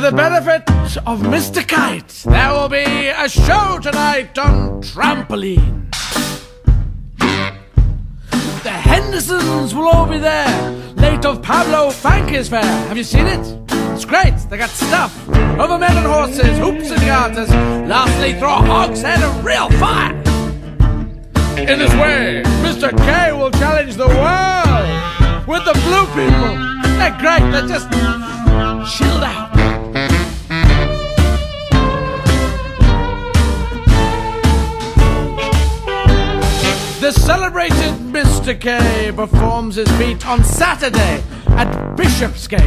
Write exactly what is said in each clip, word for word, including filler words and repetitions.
For the benefit of Mister Kite, there will be a show tonight on trampoline. The Hendersons will all be there, late of Pablo Fanque's fair. Have you seen it? It's great. They got stuff, over men and horses, hoops and garters. Lastly, throw a hogshead of real fire. In this way, Mister K will challenge the world with the blue people. They're great. They're just chilled out. The celebrated Mister K performs his feat on Saturday at Bishopsgate.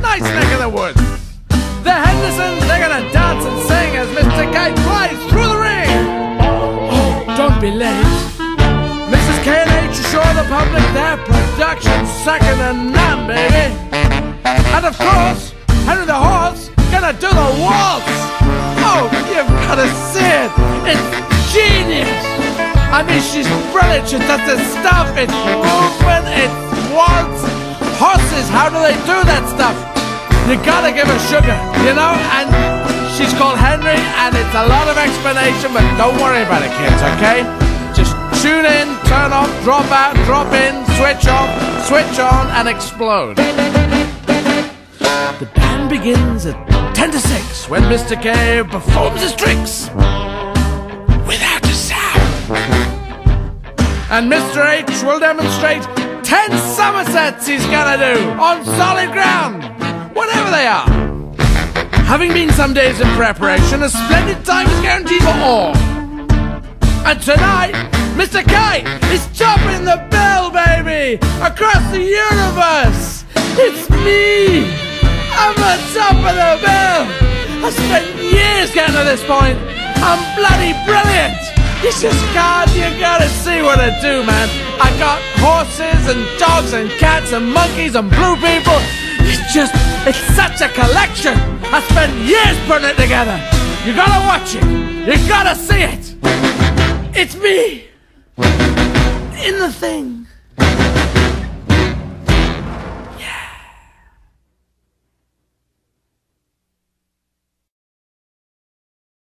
Nice neck of the woods. The Hendersons, they're gonna dance and sing as Mister K flies through the ring. Oh, don't be late. Missus K and H assure the public their production's second to none, baby. And of course, Henry the Horse gonna do the waltz. Oh, you've gotta see it. It's genius. I mean, she's brilliant. She does this stuff. It's movement. It's waltz. Horses, how do they do that stuff? You gotta give her sugar, you know? And she's called Henry, and it's a lot of explanation, but don't worry about it, kids, okay? Just tune in, turn off, drop out, drop in, switch off, switch on, and explode. The band begins at ten to six when Mister K performs his tricks. And Mister H will demonstrate ten somersets he's gonna do on solid ground, whatever they are. Having been some days in preparation, a splendid time is guaranteed for all. And tonight, Mister K is chopping the bell, baby, across the universe. It's me. I'm on top of the bell. I spent years getting to this point. I'm bloody brilliant. It's just God, you gotta see what I do, man. I got horses and dogs and cats and monkeys and blue people. It's just, it's such a collection. I spent years putting it together. You gotta watch it. You gotta see it. It's me. In the thing.